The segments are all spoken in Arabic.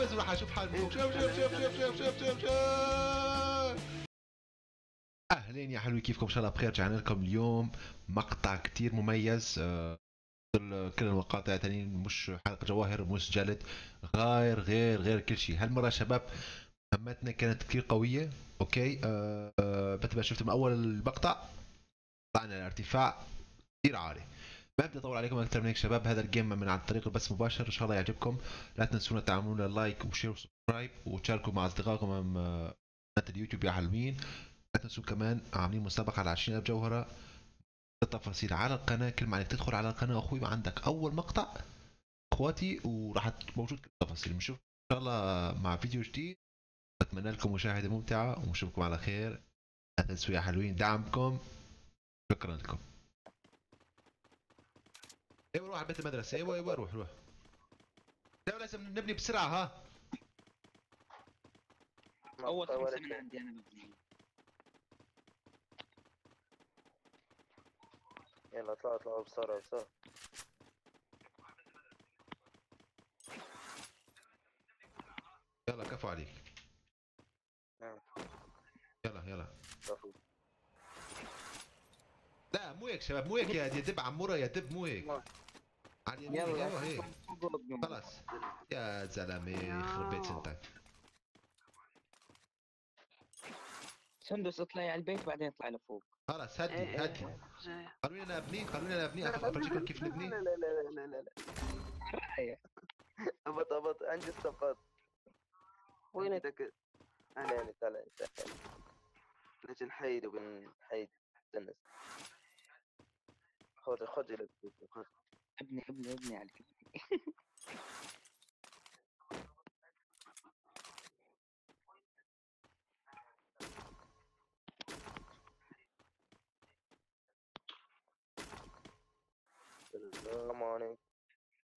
بس راح اشوف حالي فوق. شوف شوف شوف شوف شوف شوف شوف شوف. اهلين يا حلوين، كيفكم؟ ان شاء الله بخير. رجعنا لكم اليوم مقطع كتير مميز. كل المقاطع التانيين مش حلقه جواهر، مش جلد، غير غير غير كل شيء. هالمره شباب مهمتنا كانت كتير قويه. اوكي بتبقى شفت من اول المقطع طلعنا الارتفاع كتير عالي. ما بدي اطول عليكم اكثر من هيك شباب. هذا الجيم من عن طريق البث مباشر، ان شاء الله يعجبكم. لا تنسونا تعملوا لنا لايك وشير وسبسكرايب وتشاركوا مع اصدقائكم من قناه اليوتيوب يا حلوين. لا تنسوا كمان عاملين مسابقه على 20,000 جوهره. التفاصيل على القناه، كل ما عليك تدخل على القناه اخوي عندك اول مقطع اخواتي وراح موجود كل التفاصيل. بنشوف ان شاء الله مع فيديو جديد. اتمنى لكم مشاهده ممتعه ونشوفكم على خير. لا تنسوا يا حلوين دعمكم، شكرا لكم. ايوه روح على بيت المدرسه، ايوه روح روح. لازم نبني بسرعه. ها اول 5 من عندي انا ببني. يلا اطلعوا اطلعوا بسرعه بسرعه. يلا كفو عليك. يلا كفو. لا مو هيك شباب، مو هيك يا دب عمورة، يا دب مو هيك. يلا هيك خلص يا زلمه، يخرب بيت انت. سندس اطلعي على البيت بعدين اطلعي لفوق. خلص هدي هدي. خلوني انا ابني افرجيكم كيف نبني. لا لا لا لا لا ابط عندي الصفات. وينك؟ انا تعال نجي نحيد وبنحيد. استنى خذ ابني على كتفي. السلام عليكم.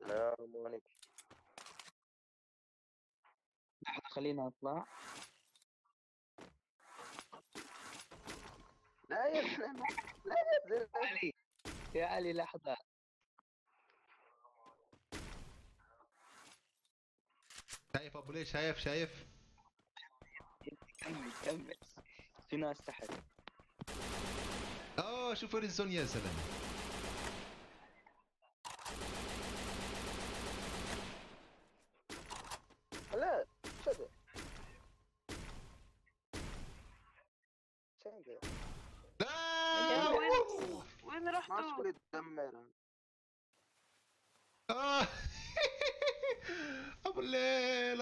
السلام عليكم. خلينا نطلع. لا يا زلمة، لا يا زلمة علي، يا علي لحظة. شايف ابو ليه؟ شايف كمل في ناس تحت. شوف وين الزون يا زلمة. لا شنو لا وين رحتوا؟ تدمر ابو الليل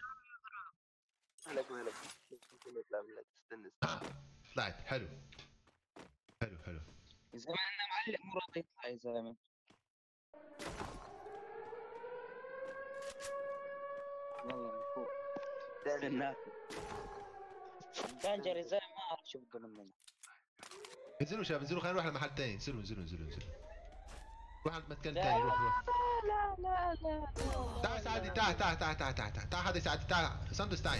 مالك اطلع. استنى طلعت. حلو يا زلمه، انا معلق مو راضي يطلع يا زلمه. يلا من فوق. دانجر يا زلمه، ما اعرف شو بدنا منه. انزلوا شباب، انزلوا، خلينا نروح على محل ثاني. انزلوا روح على مكان ثاني. روح لا لا لا لا. تعال ساعدني، تعال حدا يساعدني. تعال سندس، تعال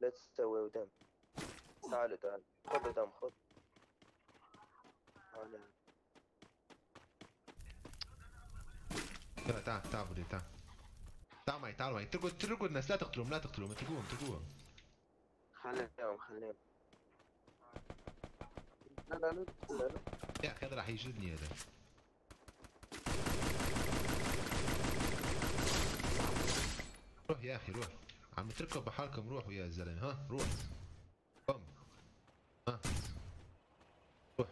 لا تستوي قدام. تعالوا خذ قدام، خذ. تعال معي. اتركوا الناس، لا تقتلوهم، اتركوهم. خليهم. لا يا اخي هذا راح يجلدني هذا. روح يا اخي روح. عم تركب بحالكم، روحوا يا زلمه. ها روح قم، ها روح.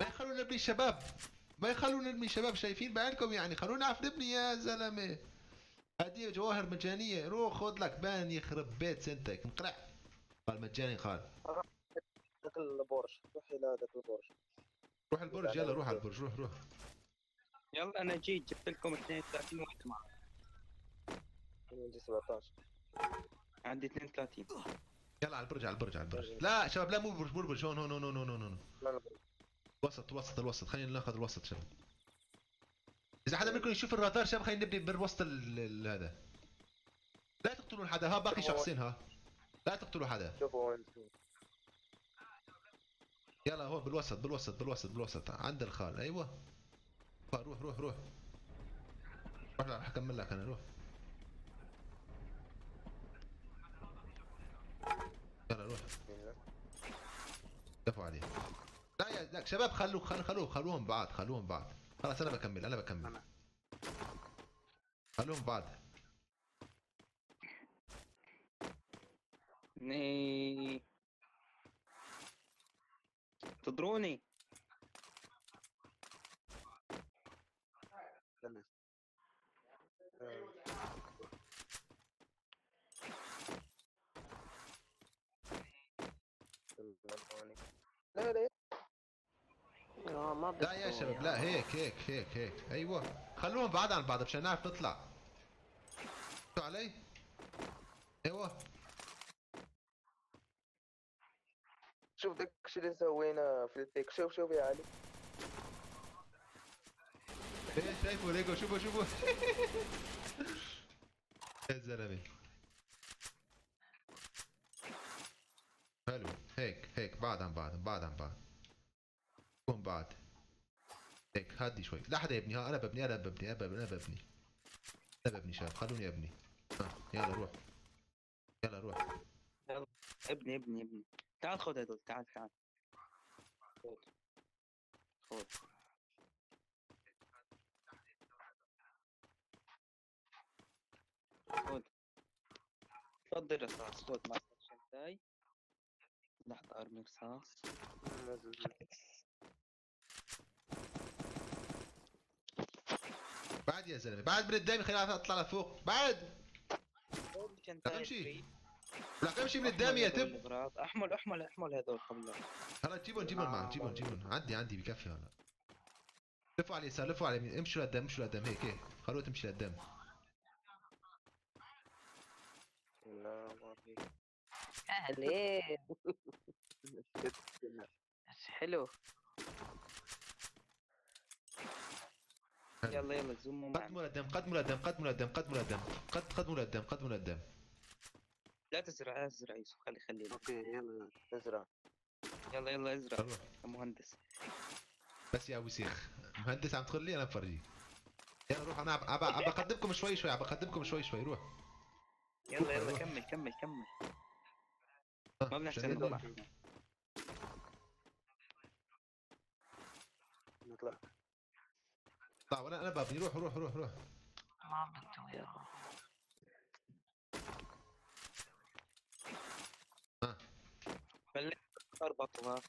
ما يخلونا نبني شباب، ما يخلونا نبني شباب، شايفين بعينكم يعني، خلونا نعرف نبني يا زلمه. هذه جواهر مجانيه، روح خذ لك بان يخرب بيت سنتك انقلع. قال مجاني خال ذاك البرج، روح الى ذاك البرج، روح البرج، يلا روح على البرج، روح روح يلا. انا جيت جبت لكم 32 واحد معاك، عندي 17، عندي 32. يلا على البرج، على البرج، على البرج. لا شباب لا، مو برج، مو البرج، هون هون هون هون هون. وسط وسط الوسط، خلينا ناخذ الوسط شباب. إذا حدا منكم يشوف الرادار شباب خلينا نبني بالوسط هذا. لا تقتلون حدا، ها باقي شخصين، ها لا تقتلوا حدا. شوفوا وين، يلا هون بالوسط بالوسط بالوسط بالوسط عند الخال. ايوه روح روح روح، راح اكمل لك انا، روح. يلا روح، دفعوا عليه. لا يا لا شباب، خلوهم بعض، خلوهم بعض، خلاص انا بكمل، انا بكمل، خلوهم بعض. ني تضروني. تمام لا لا لا يا شباب، لا هيك هيك هيك هيك. ايوه خلوهم بعاد عن بعض مشان نعرف نطلع. شو علي؟ ايوه شوف داك الشيء اللي سويناه في التيك، شوف شوف يا علي. ايه شايفوا ليكو، شوفوا شوفوا يا زلمه. حلو هيك هيك، بعد عن بعد، بعد عن بعد، كون بعد هيك هادي شوي. لا حدا يبني، ها انا ببني، انا ببني، انا ببني، انا ببني شباب، خلوني ابني. يلا روح، يلا روح، يلا ابني ابني ابني. تعال خذ هدول، تعال تعال خذ خذ. تفضل رصاص، خذ معك شنطاي. لحظة ارمي رصاص. بعد يا زلمة، بعد من الدايم، خليني اطلع لفوق، بعد. لا امشي، لا امشي من قدامي يا تب. احمل احمل احمل هذول قبل. هلا جيبهم جيبهم معك، جيبهم جيبهم. عندي عندي بكفي. هلا لفوا على اليسار، لفوا على اليمين، امشوا لقدام، امشوا لقدام هيك هيك، خلوها تمشي لقدام. لا ما في اهلين، حلو. يلا يلا زوموا معنا، قدموا لقدام، قدموا لقدام، قدموا لقدام، قدموا لقدام، قدموا لقدام، قدموا لقدام. لا تزرع، لا تزرع يوسف، خلي خلي. اوكي يلا ازرع، يلا يلا ازرع يا مهندس. بس يا وسيخ مهندس عم تخلي انا بفرجيك. يلا روح، انا بقدمكم شوي شوي، بقدمكم شوي شوي، روح. يلا يلا كمل كمل كمل، ما بنحسن نطلع، نطلع طلع. وانا انا بابني، روح روح روح روح. ما بده يروح. خليك اربطها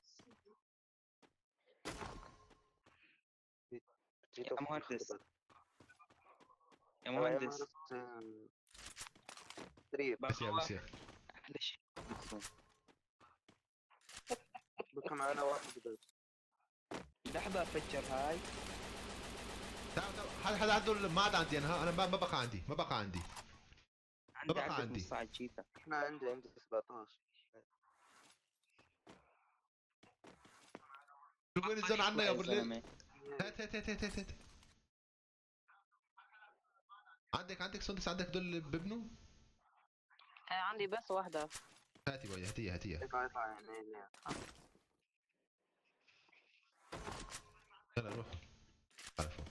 يا مهندس، يا مهندس. بس يا وسيخ احلى شيء بكم معنا واحد بس. لحظة افجر هاي. تعال تعال، حدا عنده؟ ما عاد عندي انا، ما بقى عندي، ما بقى عندي، ما بقى عندي. احنا عندي 17. شوف وين الزن عنا يا ابو الليل. هات هات هات هات هات. عندك عندك سندس، عندك دول اللي ببنوا؟ عندي بس واحدة. هاتي بوي، هاتيها هاتيها. يلا روح على فوق.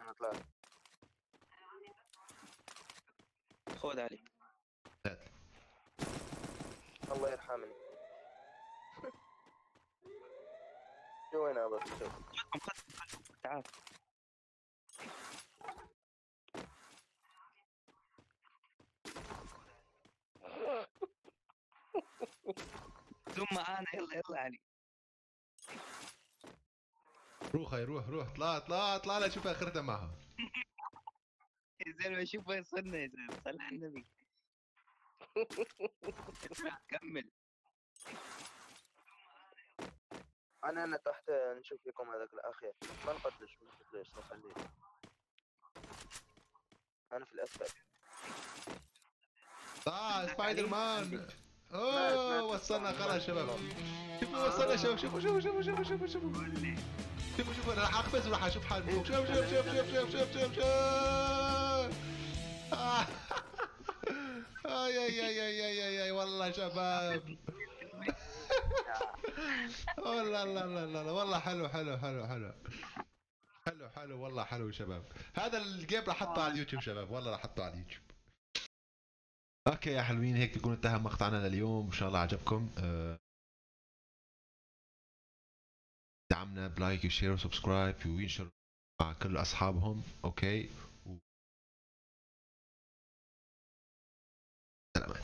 انا طلعت. خذ علي. هات. how many. شو وين ابى اشوف؟ تعال زوم معانا يلا يلا علي. روح يروح روح طلع طلع طلع لا شوف اخرتها معها. يا زلمه شوف وين صرنا يا زلمه صل على النبي. كمل. أنا تحت نشوف لكم هذاك الأخير، ما نقتلش ما نقتلش نخليه، أنا في الأسفل. تعال سبايدر مان، أوه وصلنا خلاص شباب، شوفوا وصلنا شباب شوفوا شوفوا شوفوا شوفوا شوفوا شوفوا شوفوا شوفوا أنا راح أقفز وراح أشوف حالي فوق، شوف شوف شوف شوف شوف شوف شوف شوف، أي أي أي أي أي أي والله شباب. والله لا لا لا والله حلو حلو حلو حلو حلو حلو والله حلو شباب. هذا الجيم راح احطه على اليوتيوب شباب، والله راح احطه على اليوتيوب. اوكي يا حلوين، هيك بيكون انتهى مقطعنا لليوم، ان شاء الله عجبكم. دعمنا بلايك وشير وسبسكرايب وينشر مع كل اصحابهم. اوكي سلام.